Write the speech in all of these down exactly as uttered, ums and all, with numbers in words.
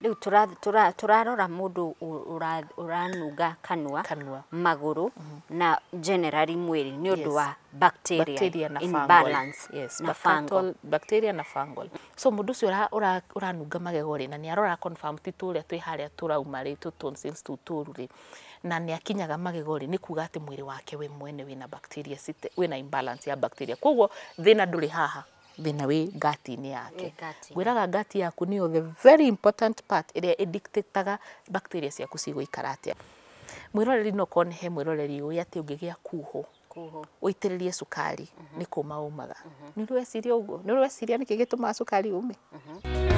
Riu turarora tura mundu uranuga kanua, kanua. Maguru mm -hmm. na generally mwili ni undu wa yes. bacteria, bacteria na imbalance yes na fungal bacteria na fungal so mundu cio ura uranuga magegore na ni arora confirm titule twi haria turaumari tu tonsils tu tururi na ni akinyaga magegore ni kuga ati mwili wake we mwene wina bacteria site wina imbalance ya bacteria kwogo thina nduri haha benawe gati ni yake gwiraga gati yaku niyo the very important part ile edictaga bacteria cia kucigo ikaratia mwiroreri no kon he mwiroreri uya ti ungigia kuho kuho uitiririe sukari mm -hmm. ni kuma umaga mm -hmm. ni ruesiria ugo ni ruesiria ni kigituma sukari ume mm -hmm.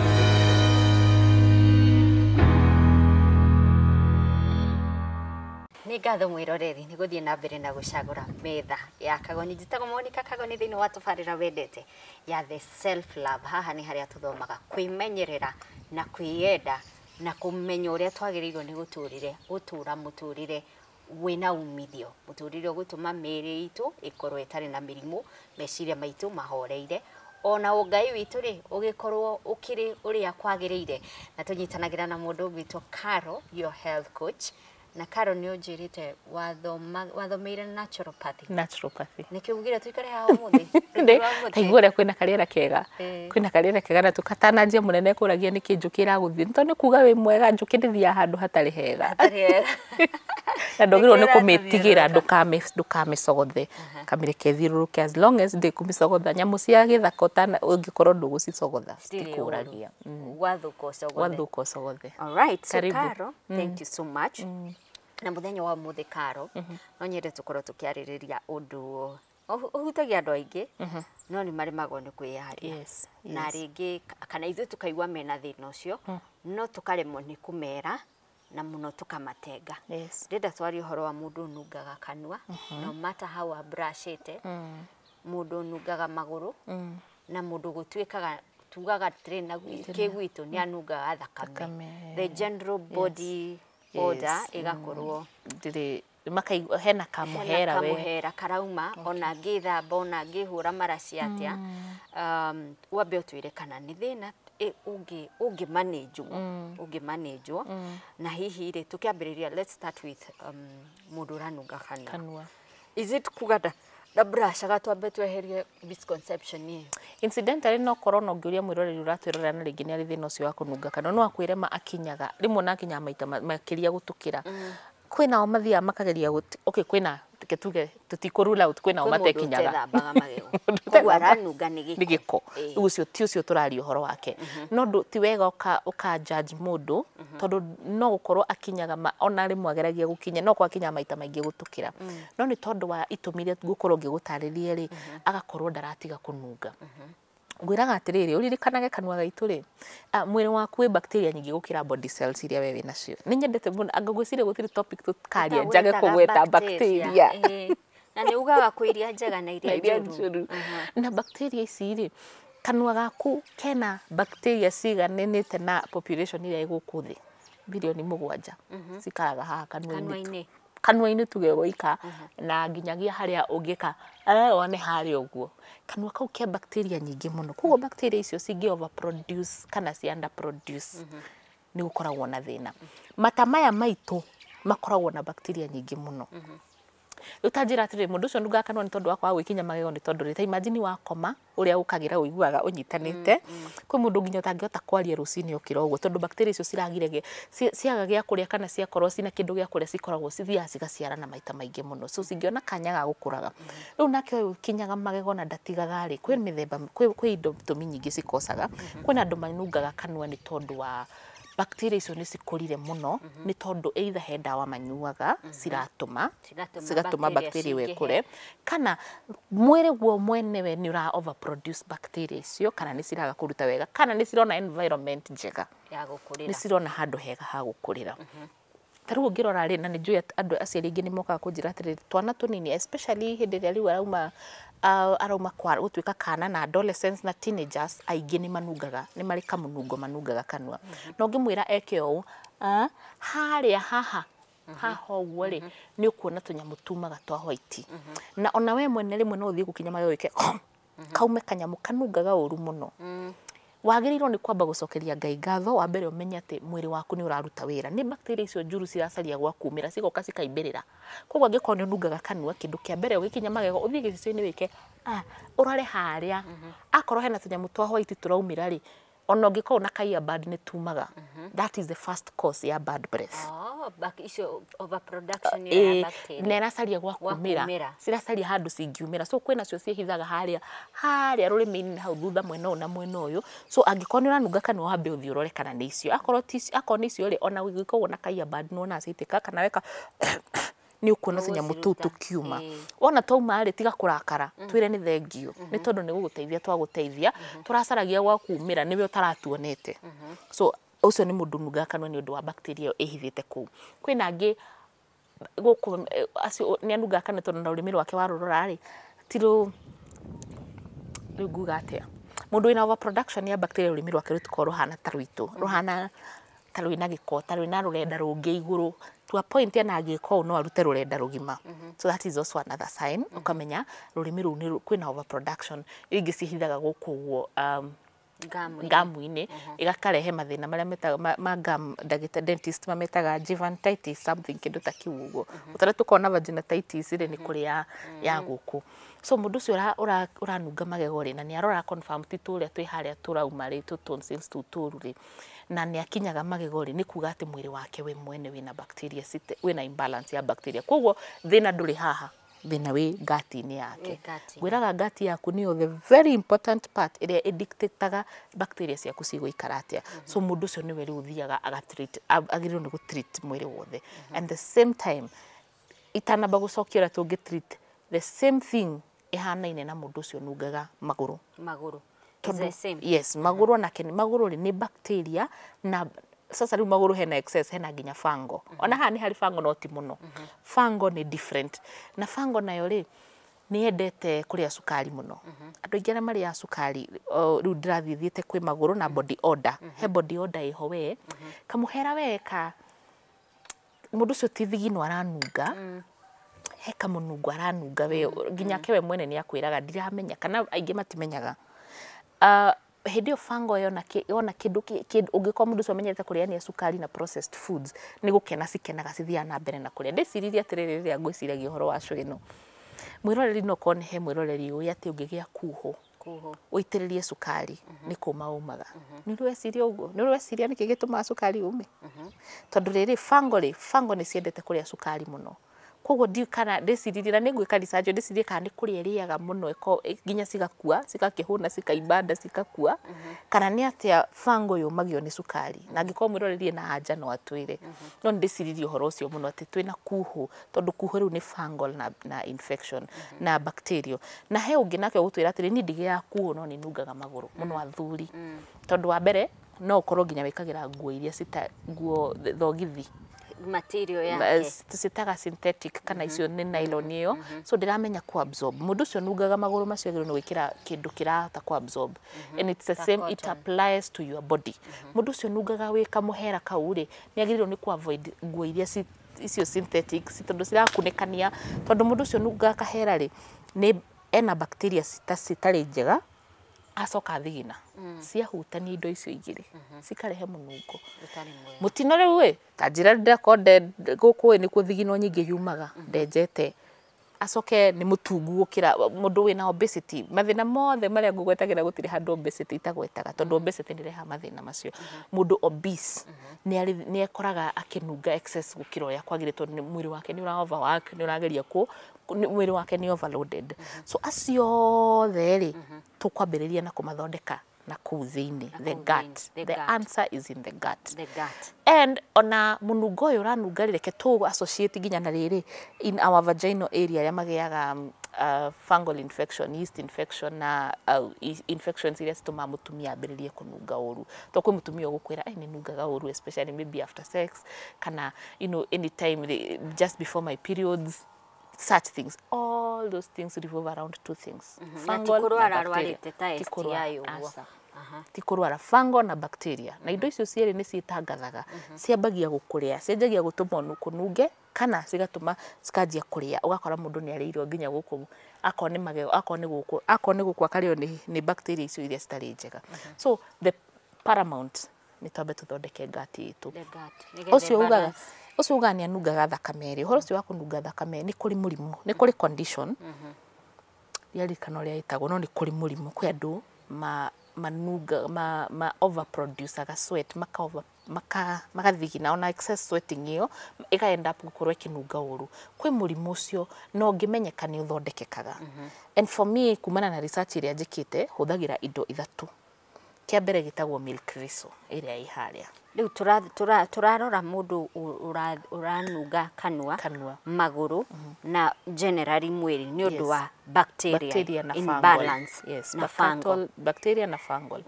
Nigatho mwiroreri ni guthie na mbere na gucagura metha ya Kagoni njitagwo Monica Kagoni thini wa tufarira wendete ya the self love haha ni haria tuthomaga kwimenyerera na kwiyenda na kumenya uria twagirirwo ni guturire gutura muturire wina umithio muturire gutuma miri itu ikorwo itari na mirimu meciria maitu mahoreire ona ugai witu ri ugikorwo ukiri uria kwagireire na tunyitanagira na mundu witwo Carol your health coach. Na Carol ni ujirite wathomeire naturopathy. Naturopathy. Niki ugira tuikare hawo muthi. Taigura kwina kariera kega. Kwina kariera kega na tukatananjie munene kuragia niki njukira guthi. Nto ni kuga we mwega njukirithia handu hatari hega. Hatari hega. Na ndogiro ni kumitigira ndukame ndukamicogothe. Kamireke thiruruke as long as they kumicogotha nyamu cia githakota na ungikorwo ndugucicogotha. Tikuragia. Wathuko cogothe. Wathuko cogothe. All right. So Carol, thank you so much. Na muthenya wa muthe Carol no nyende tukorwo tukiaririria undu uhutagia andu aingi no ni mari magone kwiyaria yes na ringi kana ithu tukaigwa mena thina ucio no tukaremwo ni kumera na muno tukamatenga ndenda twari uhoro wa mundu nungaga kanua no matter how a brush ite mundu nungaga maguru na mundu gutuikaga tugaga train na kigwitu ni anungaga thakame the general body order igakorwo ndire makaigwa hena kamuhera we kamuhera karauma ona ngitha bona ngihura maraci atia um wabe utwire kana ni thina ungi ungi manage ungi manage na hihi ile tukiambiriria let's start with um muduranu ngakanwa is it kugada da brush agatwambe tweherie misconception ni incidentally no corona ngiuria mwiroreri uratwirorera na ringi ni ari thina ucio wa kununga kana no akwirema akinyaga rimwe na akinya maita makiria gutukira kwina o mathia makageria okay kwina tuge tutikurula out kwina o matekinyaga kugwaranunga ni giko ucio ti ucio turari uhoro wake no ti wega uka uka judge mundu tondu no gukorwo akinyaga ona rimwe ageragia gukinya no kwa kinya maita maingi gutukira no ni tondu wa itumire gukorwo ngigutaririe ri agakorwo ndaratiga kununga gwiraga atiriri ulirikanage kanwa gaitu ri mwiri waku bacteria nyingi gukira body cells iria wewe nacio ni nyendete muno angagwicire gutiri topic tukaria njage kugweta bacteria na ni ugaga kwiria njega na iria njuru na bacteria ici ri kanwa gaku kena bacteria ciganenete na population iria igukuthi bilioni mugwanja cikaraga haha kanwa-ini kanwa-ini tugegoika na nginyagia haria ungika one haria uguo kanwa kau ke bacteria nyingi muno kugo bacteria icio cingi overproduce kana ci underproduce mm -hmm. ni gukoragwo na thina matamaya maitu makoragwo na bacteria nyingi muno mm -hmm. utajira atire mundu ucio nduga kanwa ni tondu wakwa gwikinya magego ni tondu rita imagine wakoma uria ukagira uiguaga unyitanite mm, mm. kwi mundu nginya utangihota kwaria rucini ukira uguo tondu bacteria icio ciragirege ciagagia kuria kana ciakorwo cina kindu gia kuria cikoragwo cithia cigaciara na maita maingi muno so cingiona kanya ga gukuraga riu nake ukinyaga magego na ndatigaga ri kwi mithemba kwi indo tumi nyingi cikosaga kwina andu manungaga kanwa ni tondu wa bacteria icio ni cikurire muno ni tondu either he dawa manyuaga ciratuma cigatuma bacteria we kure kana mwere guo mwenewe ni ura overproduce bacteria icio kana ni ciraga kuruta wega kana ni cirona environment njega ya gukurira ni cirona handu hega ha gukurira taru ngirora ri na ni njui andu aciari ingi ni moka kunjira atiri twana tunini especially hindi ria riu arauma arauma kwa gutwika kana na adolescents na teenagers aingi ni manungaga ni mari kamunungo manungaga kanua no ngimwira eke o haria haha haho wori ni ukuona tunyamu tumaga twa white na ona we mwene rimwe no uthii gukinya mayo wike kaume kanyamu kanungaga uru muno wagiriirwo ni kwamba gucokeria Ngai ngatho wambere umenye ati mwiri waku ni uraruta wira ni bacteria icio njuru ciracaria gwaku mira cigoka cikaimberera kogwa ngiko ni nungaga kanua kindu kia mbere ugikinya magego uthie gicicio-ini wike ah urare haria akoro hena tunya mutwa white turaumira ri ona ngiko na kaiya bad ni tumaga that is the first cause ya bad breath oh back issue overproduction ya bacteria nena caria gwaku mira ciracaria handu cingiumira so kwina cio cihithaga haria haria ruri meini hau thutha mwena ona mwena uyu so angiko ni ranunga kanwa wambe uthi urore kana ni icio akoro ti akoro ni icio ri ona ngiko ona kaiya bad no na citika kana weka ni ukona tunya mututu kiuma wona tauma ri tiga kurakara twire ni thengio ni tondu ni guguteithia twaguteithia turacaragia gwakumira niwe utaratuonete so ucio ni mundu nunga kanwa ni undu wa bacteria ihithite ku kwina ngi guku acio ni anunga kanwa tondu na urimi wake warurora ri tiru rugugate mundu ina overproduction ya bacteria urimi wake rutikoro hana tarwitu ruhana taruina giko taruina rurenda rungi iguru to a point ya na giko no arute rurenda rugima so that is also another sign ukamenya rurimi ru ni kwina overproduction ingicihithaga gukuguo um gamu ine igakarehe mathina maria metaga ma gam dagita dentist mametaga gingivitis something kindu ta kiugo utare tukona vaginitis ire ni kuri ya ya guku so mundu cio ura uranunga magego ri na ni arora confirm tituria twi haria turauma ri tu tonsils tu tururi na ni akinyaga magegori ni kuga ati mwiri wake we mwene wina bacteria site wina imbalance ya bacteria kogwo thina nduri haha thina we gati ni yake gwiraga gati yaku ni the very important part ile edictaga bacteria yaku cigo ikaratia so mundu cio ni weri uthiaga aga treat agiriro ni gu treat mwiri wothe and the same time itana bagusokira to get treat the same thing ehana ine na mundu cio nungaga maguru maguru the same. Yes, maguru na keni maguru ni bacteria na sasa ri maguru hena excess hena ginya fango mm -hmm. ona hani hari fango no ti muno mm -hmm. fango ni different na fango nayo ri ni endete kuria sukari muno mm -hmm. andu ingi na mari ya sukari riu uh, ndirathiithiete kwi maguru na body odor mm -hmm. he body odor iho we mm -hmm. kamuhera weka mundu cio ti thigino aranunga mm. heka munungu aranunga we mm -hmm. ginya kewe mwene ni akwiraga ndiramenya kana aingi matimenyaga Uh, hedio fango yona ki yona kidu kid ungikoma mundu so menyete kuria ni sukari na processed foods ni gukena sikena gacithia na mbere na kuria ndiciriria tiriri ria ngwiciragia horo wa cwino mwiroreri no kon he mwiroreri uya ti ungigia kuho kuho uitiririe sukari mm -hmm. ni kuma umaga mm -hmm. ni rueciria ugo ni rueciria ni kigituma sukari ume mm -hmm. tondu riri fango ri fango ni ciendete kuria sukari muno kogwo ndi kana decidirira ningwika research decidirira kana kuri eriaga muno eko ginya cigakua cikakihuna cikaibanda cikakua kana ni atia fango yumagio ni sukari na ngiko mwirorerie na haja no atwire no ndiciririe horo cio muno ati twina kuho tondu kuho riu ni fungal na na infection na bacteria na he ungi nake gutwira ati ni ndigia kuho no ni nungaga maguru muno athuri tondu wa mbere no ukoro ginya wikagira nguo iria cita nguo thogithi material yake tusitaga synthetic kana icio ni nylon iyo so ndiramenya ku absorb mundu cio nungaga maguru macio gero no gwikira kindu kirata ku absorb and it's the same it applies to your body mundu cio nungaga wika muhera kauri ni agiriro ni ku avoid nguo iria icio synthetic tondu cirakunekania tondu mundu cio nungaga kahera ri ni ena bacteria citari njega asoka thina mm. cia hutani indo icio igire mm -hmm. cikarehe munungo mutino riu we kanjira ndakode guku ni kuthigino nyingi yumaga mm -hmm. ndejete acoke ni mutungu ukira mundu wina obesity mathina mothe maria ngugwetagira gutire handu obesity itagwetaga tondu obesity ndireha mathina macio mundu obese ni ari ni ekoraga akinunga excess gukiro ya kwagire tondu ni mwiri wake ni ura overwork ni urageria ku mwiri wake ni overloaded so acio theri tukwambiriria na kumathondeka na kuuzini the gut the, the gut. Answer is in the gut the gut and ona munungo uranungarire ketu associate ginya na riri in our vaginal area ya magiaga uh, fungal infection yeast infection na uh, infections ile stoma mutumia abiririe kununga uru to kwi mutumia gukwira ai ninungaga uru especially maybe after sex kana you know anytime just before my periods such things all those things revolve around two things mm -hmm. fungal tikuru ara fungal na bacteria na indo icio ciere ni citangathaga ciambagia gukuria cienjagia gutuma nukununge kana cigatuma cikanjia kuria ugakora mundu ni areirwo nginya guku akone magego akone guku akone guku akario ni ni bacteria icio iria citari njega. So the paramount ni twambe tuthondeke ngati itu ucio ugaga ucio ugania nungaga thakameri horo ucio wakununga thakameri ni kuri murimu ni kuri condition yali kana ria itago no ni kuri murimu kwi andu ma manunga ma ma overproduce aga sweat maka over maka magathigina ona excess sweating iyo ega end up gukorwe kinunga uru kwi murimu ucio no ngimenyeka ni uthondekekaga. And for me kumana na research iria njikite huthagira indo ithatu kia mbere gitagwo milk riso iria iharia riu turarora turarora mundu uranunga kanua kanua maguru na generally mwiri ni undu wa bacteria imbalance na fungal bacteria na fungal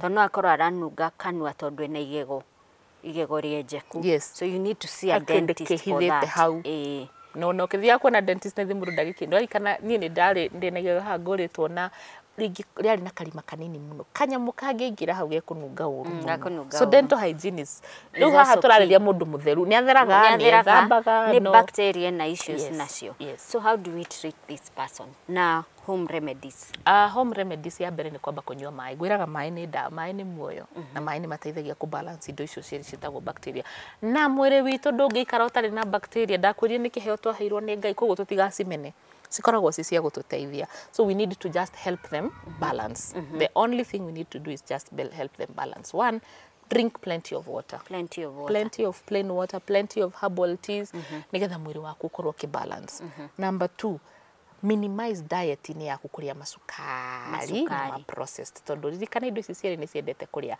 tono akoro aranunga kanua tondu ena igego igego riejeku. So you need to see a dentist for that. No no kithia kona dentist na thimuru ndagikindo kana nie ni ndari ndena igego ha ngoritwo na riari na karima kanini muno kanyamu kangiingira hau gekununga uru. So dental hygiene is riu haha turariria mundu mutheru ni atheraga ni athambaga ni bacteria na issues nacio. So how do we treat this person na home remedies? Ah, home remedies ya mbere ni kwamba kunywa mai gwiraga mai ni da mai ni muoyo na mai ni mateithagia ku balance indo icio ciiri citagwo bacteria na mwire witu ndungiikara utari na bacteria ndakwirie ni kiheo twaheirwo ni Ngai koguo tutigacimene sikoragwo sisi ya gututeithia. So we need to just help them balance. Mm -hmm. The only thing we need to do is just help them balance. One, drink plenty of water. Plenty of water. Plenty of plain water, plenty of herbal teas. Mm -hmm. Nigetha mwiri waku ukorwo ki balance. Mm -hmm. Number two, minimize diet ni yaku kuria masukari, masukari. Na ma processed. Tondu ririkana indo ici ciari ni ciendete kuria.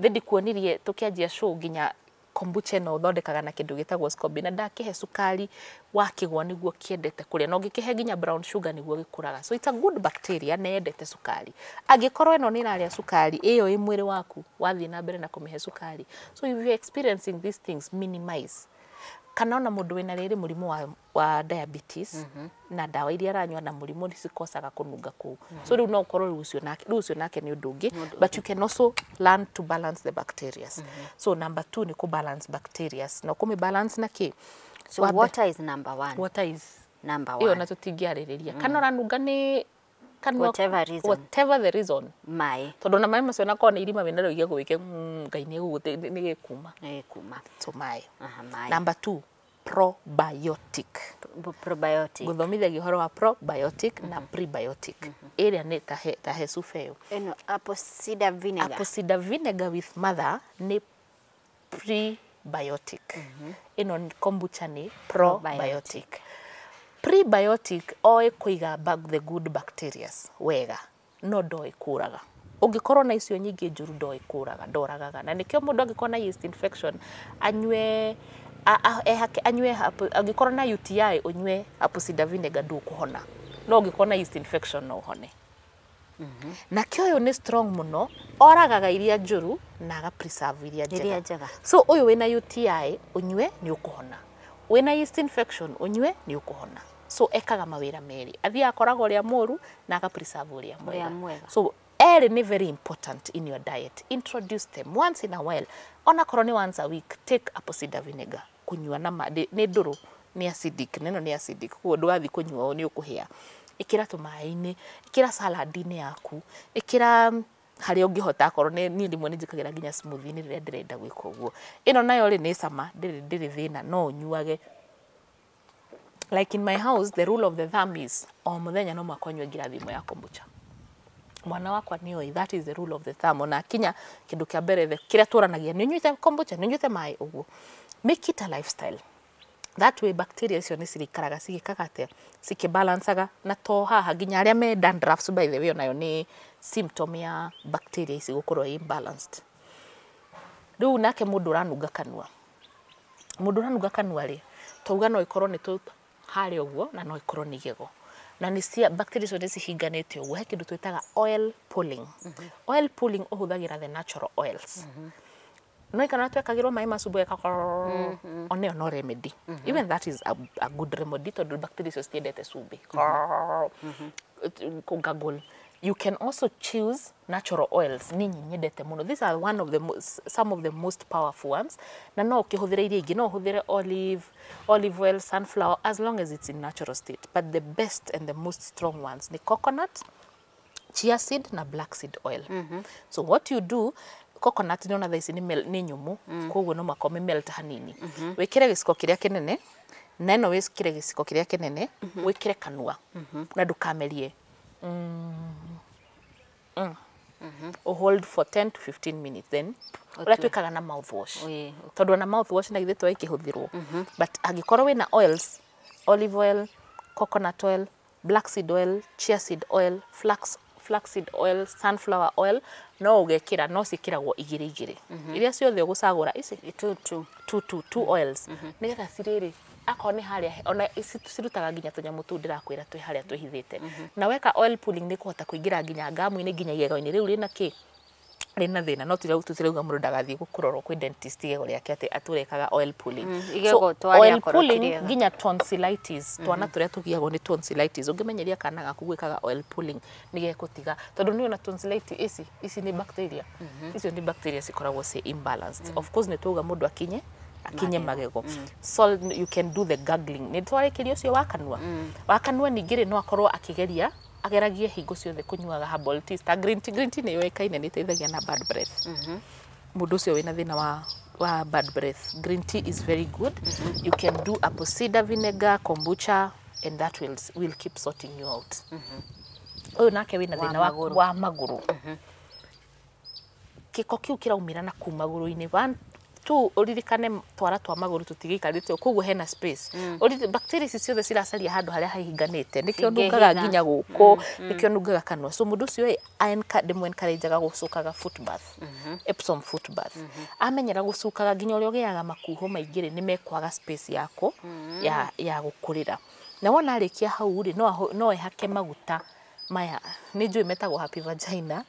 Thendi kuonirie tukianjia show nginya kombucha no thondekaga na kindu gitagwo scoby na ndakihe sukari wakigwa niguo kiendete kuria no ngikihe ginya brown sugar niguo gikuraga. So it's a good bacteria na yendete sukari angikorwo eno ni raria sukari iyo imwiri waku wathi na mbere na kumihe sukari. So if you are experiencing these things, minimize. Kana ona mundu wina riri murimu wa, wa diabetes mm -hmm. na dawa iria aranywa na murimu nicikosaga kununga ku. Mm -hmm. So riu no ukorwo rucio nake rucio nake ni undu ungi, but you can also learn to balance the bacteria. Mm -hmm. So number two ni ku balance bacteria na kumi balance na ki. So water, water is number one. Water is number one. Iyo na tutingiariria mm -hmm. kana ranunga ni Can whatever work, reason. Whatever the reason. My. Tondona mai macio na kona irima wenero igego wike ngai ni gute ni kuma. Ni kuma. So my. Aha my. Number two, probiotic. Probiotic. Guthomithia gihoro wa probiotic na prebiotic. Area ni tahe tahe sufeo. Eno apple cider vinegar. Apple cider vinegar with mother ni prebiotic. Eno kombucha ni probiotic. Prebiotic oe kuiga back the good bacteria wega no doe kuraga ungikorwo na icio nyingi njuru doe kuraga ndoragaga na nikio mundu angikona yeast infection anywe ehake anywe hapo angikorwo na U T I unywe apple cider vinegar ndukuhona no ungikona yeast infection no hone. Mm -hmm. Na kioyo ni strong muno oragaga iria njuru na ga preserve iria njega. So uyu wina U T I unywe ni ukuhona. Wena yeast infection unywe ni ukuhona. So ekaga mawira meri athia akorago ria muru na aka preserve ria mwega. So air ni very important in your diet. Introduce them once in a while. Ona koroni once a week take apple cider vinegar kunywa na made ni nduru ni acidic neno ni acidic ku ndwathi kunywa ni ukuhia ikira tumaini ikira saladini yaku ikira hari ungihota akoro ni ni limwe njikagira nginya smoothie ni rire ndirenda gwika uguo ino nayo ri ni sama ndiri ndiri thina no unyuage. Like in my house the rule of the thumb is o muthenya no makonywe ngirathi mo ya kombucha mwana wakwa ni oi. That is the rule of the thumb. Ona kinya kindu kia mbere kira turanagia ni nyuite kombucha ni nyuite mai uguo. Make it a lifestyle. That way bacteria cio ni cirikaraga cigikagate cikibalanceaga na to haha nginya aria me dandruffs by the way nayo ni symptom ya bacteria ici gukorwo imbalanced. Riu nake mundu ranunga kanua mundu ranunga kanua ri twauga no ikorwo ni tu hari uguo na no ikorwo ni igego na ni cia bacteria cio ni cihinganite uguo he kindu twitaga oil pulling. Mm -hmm. Oil pulling uhuthagira the natural oils. Mm -hmm. No ikana twekagirwo mai masubu yakakoro mm -hmm. oneo no remedy. Mm -hmm. Even that is a, a good remedy to the bacteria so stay that sube. Mm -hmm. mm -hmm. Kongagol You can also choose natural oils. Ninyi nyendete muno. These are one of the most, some of the most powerful ones. Na no ukihudhira iria ingi, no hudhira olive, olive oil, sunflower, as long as it's in natural state. But the best and the most strong ones ni coconut, chia seed na black seed oil. Mm-hmm. So what you do, coconut ni ona thaisi ni nyumu, kwa uwe no makome melt hanini. Mm-hmm. Wekira gisiko kiria kenene, na eno wekira gisiko kiria kenene, mm-hmm. wekira kanua, mm-hmm. na dukamelie. Mm. Mm. Mm-hmm. Or hold for ten to fifteen minutes then. Let we call na mouthwash. Oye. Todo na mouthwash na gideto ikihudhirwo. But agikoro we na oils, olive oil, coconut oil, black seed oil, chia seed oil, flax flaxseed oil, sunflower oil, no ugekira, no sikira wo igiri igiri. Mm-hmm. Iria sio the gusagura isi two two two two two oils. Mm-hmm. Nega siriri. Akone haria ona sirutaga ginya tunyamu tu ndirakwira twi haria twihithite na weka oil pulling ni kuhota kuingira ginya gamu ine ginya yego ine riu rina ki rina thina no tira ututirauga mundu ndagathie gukurorwo kwi dentist yego riake ati aturekaga oil pulling igego twaria korokire ginya tonsillitis twana turia tugiago ni tonsillitis ungimenyeria kana gaku gwikaga oil pulling ni gekutiga tondu ni ona tonsillitis ici ici ni bacteria icio ni bacteria sikoragwo se imbalanced of course ni tuga mundu akinye akinye magego. Mm. So you can do the gargling. Nitware kirio cio wakanwa. Mm. Wakanwa ningire no akorwo akigeria ageragie hingo cio the kunyuaga herbal tea, ta green tea, green tea ni yoikaine ni teithagia na bad breath. Mhm. Mundu cio wina thina wa wa bad breath. Green tea is very good. Mm -hmm. You can do apple cider vinegar, kombucha and that will will keep sorting you out. Mhm. Oyo nake wina thina wa wa maguru. Mhm. Kiko kiu kiraumira na kumaguru ine one tu uririkane twara twa maguru tutigikarite kugu hena space uriri bacteria cio the ciracaria handu haria hahinganite nikio ndugaga ginya guko nikio ndugaga kanwa so mundu cio i encourage ga gucukaga foot bath epsom foot bath amenyera gucukaga ginya uria ugiaga makuho maingire ni mekwaga space yako ya ya gukurira na wona arikia hau ri no no ehake maguta maya ni njui metagwo happy vagina.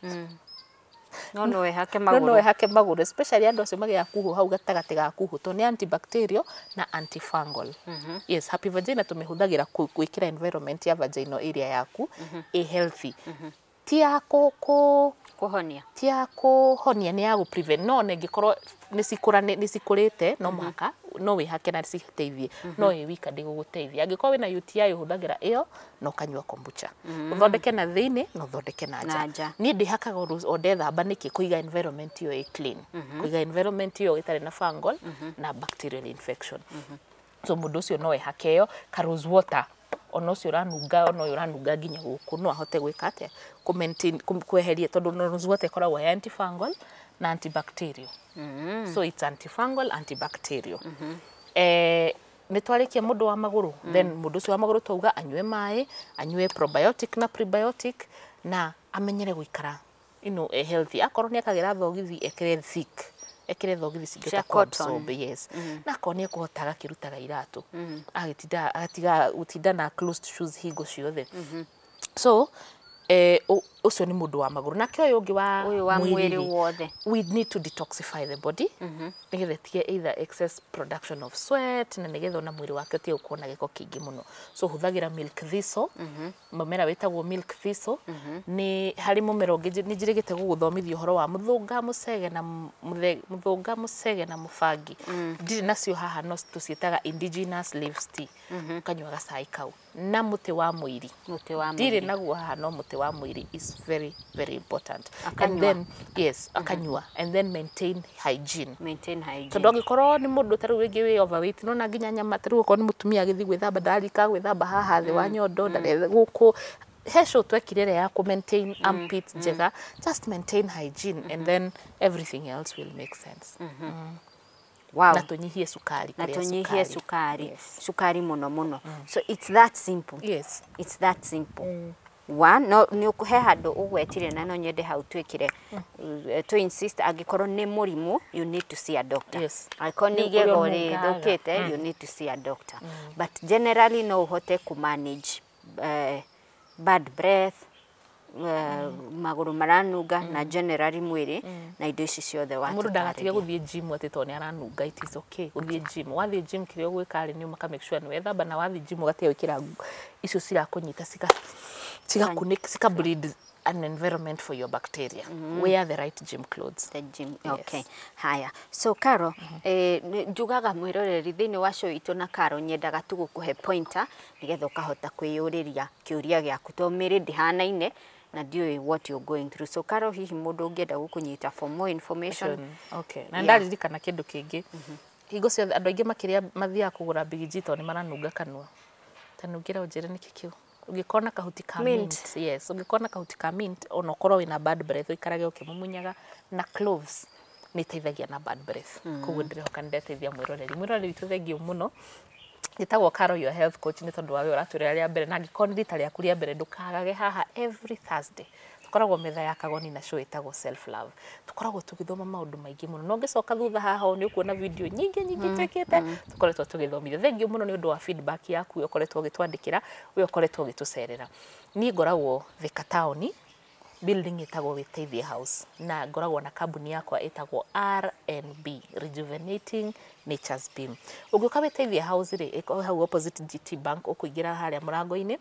No no ehake maguru. No no ehake maguru especially andu acio magia kuhu hau gatagati ga kuhu to ni antibacterial na antifungal. Mm -hmm. Yes, happy vagina tumehudhagira kuikira environment ya vaginal area yaku mm -hmm. e healthy. Mm -hmm. Ti yako ko kuhonia. Ti yako honia ni yago prevent no ngikorwo ni sikura ni sikurite no maka mm -hmm. no we hake na siteithie mm -hmm. no e wika ndiguguteithia angikorwo wina U T I uhudhagira iyo no kanywa kombucha mm -hmm. uthondeke na thini no uthondeke na nja ni ndi hakaga onde thamba niki kuiga environment iyo e clean mm -hmm. kuiga environment iyo itare na fungal mm -hmm. na bacterial infection mm -hmm. so mundu cio no e hakeyo ka rose water ono cio ranunga ono yoranunga ginya guku no ahote gwika atia ku maintain kueheria tondu no rose water ikoragwo ya antifungal na antibacterial. Mm -hmm. So it's antifungal, antibacterial. Mm -hmm. Eh, netwarikia mudu wa maguru. Mm -hmm. Then mudu si wa maguru tuga anywe mae, anywe probiotic na prebiotic na amenyere gwikara. You know, a healthy. Akoro ni akagira thogithi ekire thick. Ekire thogithi sigeta console, yes. Mm -hmm. Na akoni kuhotaga kirutaga iratu. Mm -hmm. Agitida agitiga utida na closed shoes higo ciothe. Mm -hmm. So eh ucio ni mundu wa maguru na kioyo ungi wa wa mwili wothe we need to detoxify the body mhm nigethe tie either excess production of sweat na nigethe na mwili wake tie ukona giko kingi muno so huthagira milk thistle mhm mumera wetagwo milk thistle ni hari mumera ungi ni njirigite guguthomithia horo wa muthunga musege na muthunga musege na mufangi ndiri nacio haha no tuciitaga indigenous leaves tea kanywa ga cai kau na muti wa mwili muti wa mwili ndiri naguo haha no muti wa mwili is very very important akanyua. And then yes akanyua mm -hmm. and then maintain hygiene maintain hygiene todogi koro ni mundu taru wingi we overweight no na ginya nyama taru ko ni mutumia githi gwithamba ndari ka gwithamba haha the wa nyondo ndare guku hesho twekirere ya ku maintain armpit jega just maintain hygiene mm -hmm. and then everything else will make sense. Mm -hmm. Mm -hmm. Wow. Na tunyihie sukari. Na tunyihie sukari. Yes. Sukari muno muno. Mm. So it's that simple. Yes. It's that simple. Mm. One, no, ni ukuhe hado ugwetire na no nyede hautwekire. Mm. To insist agikoro ne murimu, you need to see a doctor. Yes. Akonige gore dokete, mm. you need to see a doctor. Mm. But generally no uhote ku manage uh, bad breath, Uh, mm. maguru maranuga mm. na generally mwiri mm. na indo ici ciothe watu mundu ndagatige guthie gym atito ni aranuga it is okay guthie gym wathie gym kirio gwikari ni umaka make sure ni wetha bana wathie gym ugatia wikira icio cira kunyita sika sika connect sika bleed an environment for your bacteria. Mm-hmm. Wear the right gym clothes. The gym, okay. Yes. Haya. So, Carol, njugaga mwiroreri thini washo ito na Carol nyendaga tu gukuhe pointer nigetha ukahota kwiyuriria kiuria giaku to mere ndihanaine na ndio what you're going through. So, Carol, hihi mundu ungienda gukunyita for more information. Okay. Na ndaririkana kindu kingi. Higo cio andu aingi makiria mathia kugura bigijito ni maranunga kanua. Tanugira ujire ni kikiu. Ugikona kahuti ka mint. mint. Yes, ugikona kahuti ka mint onokoro wina bad breath ikarage ukimumunyaga na cloves niteithagia na bad breath. Mm. Kugu ndiroka ndeteithia mwiroreri. Mwiroreri tuthegio muno. Nitagwo Carol your health coach ni tondu wawe uratwira ria mbere na ngikoni rita ria kuria mbere ndukagage haha every Thursday. Tukoragwo metha ya kagoni na show itagwo self love. Tukoragwo tugithoma maundu maingi muno. No ngicoka thutha haha ni ukuona video nyingi nyingi twekete. Tukoretwo tugithomithia. Thank you muno ni undu wa feedback yaku. Ukoretwo ugitwandikira, ukoretwo ugitucerera. Ni ngoragwo Thika Town building itagwo Witeithia House. Na ngoragwo na kambuni yakwa itagwo R and B Rejuvenating Nature's Beam. Uguka Witeithia House ri iko hau opposite G T Bank ukuingira haria murango-ini.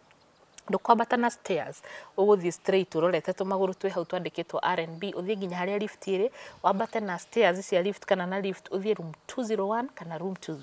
Ndukwambata na stairs uguthi straight urorete tumaguru twi hau twandikitwo R and B uthie nginya haria lift ire wambate na stairs cia lift kana na lift uthie room two oh one kana room two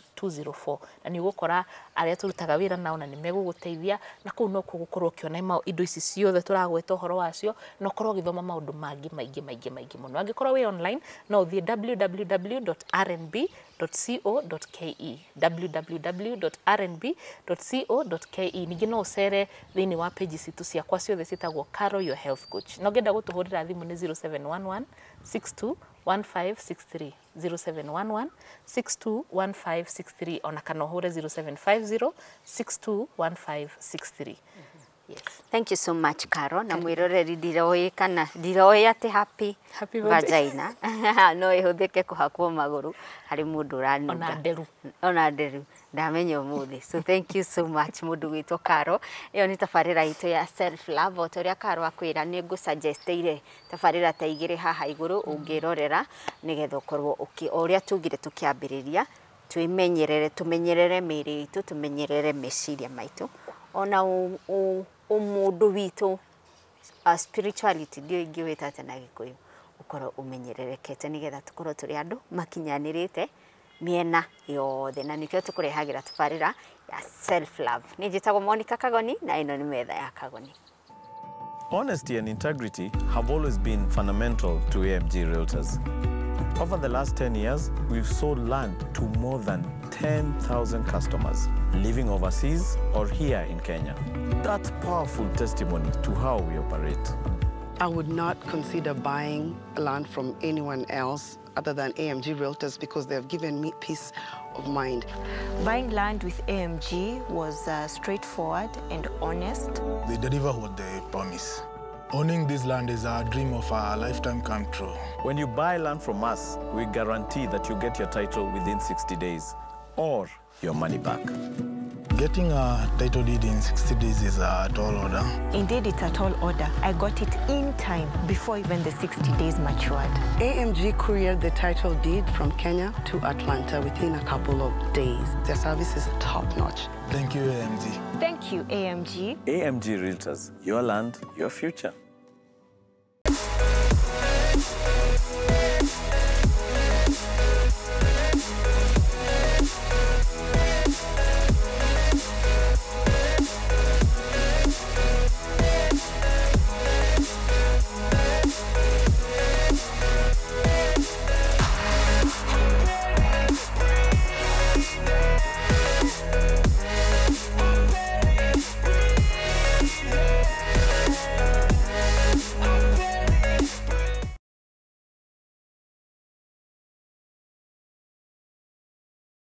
oh four na ni ugukora aria turutaga wira nao na nimeguguteithia na kuu no kugukorwo kiona ma indo ici ciothe turagweta uhoro wacio no korwo githoma maundu mangi maingi maingi maingi muno angikorwo we online no uthie w w w dot r n b dot co dot k e w w w dot r n b dot co dot k e ningi no ucere thini wa page situ ciakwa ciothe citagwo Carol your health coach no ngenda gutuhurira thimu ni zero seven one one six two one five six three zero seven one one six two one five six three ona kana hore zero seven five zero six two one five six three. Yes. Thank you so much, Carol. Na mwiroreri ndiroe kana ndiroe ati happy happy vagina. No ihuthike kuhakwo maguru hari mundu ranu. Ona nderu. Ona nderu. Ndamenyo muthi. So thank you so much mundu witwo Carol. Iyo ni tafarira ito ya self love. Otoria Carol akwira ni ngu suggest ire tafarira ta igire haha iguru ungirorera nigetha ukorwo uki oria tugire tukiambiriria twimenyerere tumenyerere miri itu tumenyerere meciria maitu. Ona u, u umudu wito a spirituality ndio ingiweta tena gikuyu ukoro umenyererekete nigetha tukoro turi andu makinyanirite miena yothe na nikyo tukurehagira tafarira ya self love. Ninjitagwo Monica Kagoni na ino ni metha ya Kagoni. Honesty and integrity have always been fundamental to A F G Realtors. Over the last ten years, we've sold land to more than ten thousand customers living overseas or here in Kenya. That's powerful testimony to how we operate. I would not consider buying land from anyone else other than A M G Realtors because they've given me peace of mind. Buying land with A M G was uh, straightforward and honest. They deliver what they promise. Owning this land is a dream of a lifetime come true. When you buy land from us, we guarantee that you get your title within sixty days or your money back. Getting a title deed in sixty days is a tall order. Indeed, it's a tall order. I got it in time before even the sixty days matured. A M G couriered the title deed from Kenya to Atlanta within a couple of days. Their service is top-notch. Thank you, A M G. Thank you, A M G. A M G Realtors, your land, your future.